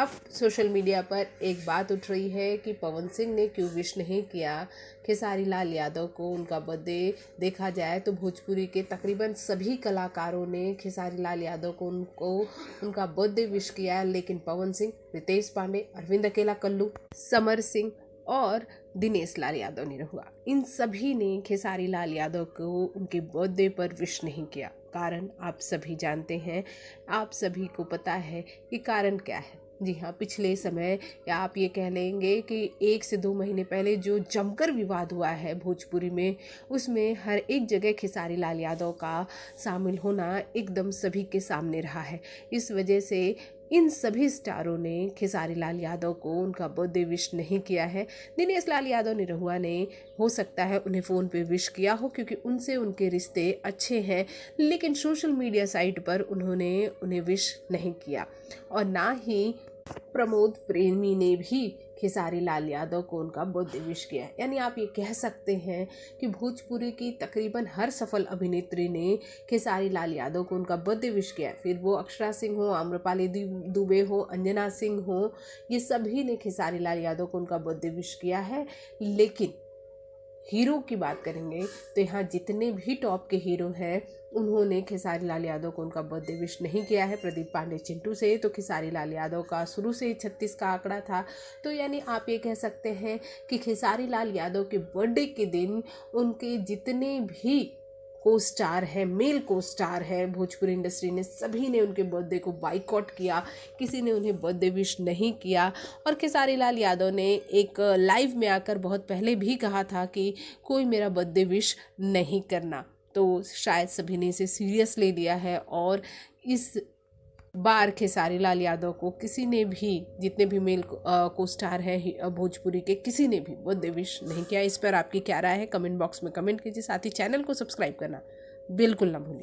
अब social media पर एक बात उठ रही है कि पवन सिंह ने क्यों विश नहीं किया खेसारी लाल यादव को उनका बर्थडे। देखा जाए तो भोजपुरी के तकरीबन सभी कलाकारों ने खेसारी लाल यादव को उनका बर्थडे विश किया, लेकिन पवन सिंह, रितेश पांडे, अरविंद अकेला कल्लू, समर सिंह और दिनेश लाल यादव निरहुआ, इन सभी ने खेसारी लाल यादव को उनके बर्थडे पर विश नहीं किया। कारण आप सभी जानते हैं, आप सभी को पता है कि कारण क्या है। जी हाँ, पिछले समय या आप ये कह लेंगे कि 1 से 2 महीने पहले जो जमकर विवाद हुआ है भोजपुरी में, उसमें हर एक जगह खेसारी लाल यादव का शामिल होना एकदम सभी के सामने रहा है। इस वजह से इन सभी स्टारों ने खेसारी लाल यादव को उनका बर्थडे विश नहीं किया है। दिनेश लाल यादव निरहुआ ने हो सकता है उन्हें फ़ोन पे विश किया हो, क्योंकि उनसे उनके रिश्ते अच्छे हैं, लेकिन सोशल मीडिया साइट पर उन्होंने उन्हें विश नहीं किया। और ना ही प्रमोद प्रेमी ने भी खेसारी लाल यादव को उनका बर्थडे विश किया। यानी आप ये कह सकते हैं कि भोजपुरी की तकरीबन हर सफल अभिनेत्री ने खेसारी लाल यादव को उनका बर्थडे विश किया। फिर वो अक्षरा सिंह हो, आम्रपाली दुबे हो, अंजना सिंह हो, ये सभी ने खेसारी लाल यादव को उनका बर्थडे विश किया है। लेकिन हीरो की बात करेंगे तो यहाँ जितने भी टॉप के हीरो हैं, उन्होंने खेसारी लाल यादव को उनका बर्थडे विश नहीं किया है। प्रदीप पांडे चिंटू से तो खेसारी लाल यादव का शुरू से ही 36 का आंकड़ा था, तो यानी आप ये कह सकते हैं कि खेसारी लाल यादव के बर्थडे के दिन उनके जितने भी को स्टार है, मेल को स्टार है भोजपुरी इंडस्ट्री ने, सभी ने उनके बर्थडे को बाइकॉट किया, किसी ने उन्हें बर्थडे विश नहीं किया। और खेसारी लाल यादव ने एक लाइव में आकर बहुत पहले भी कहा था कि कोई मेरा बर्थडे विश नहीं करना, तो शायद सभी ने इसे सीरियस ले लिया है। और इस बार खेसारी लाल यादव को किसी ने भी, जितने भी मेल को स्टार हैं भोजपुरी के, किसी ने भी बर्थडे विश नहीं किया। इस पर आपकी क्या राय है? कमेंट बॉक्स में कमेंट कीजिए। साथ ही चैनल को सब्सक्राइब करना बिल्कुल ना भूलिए।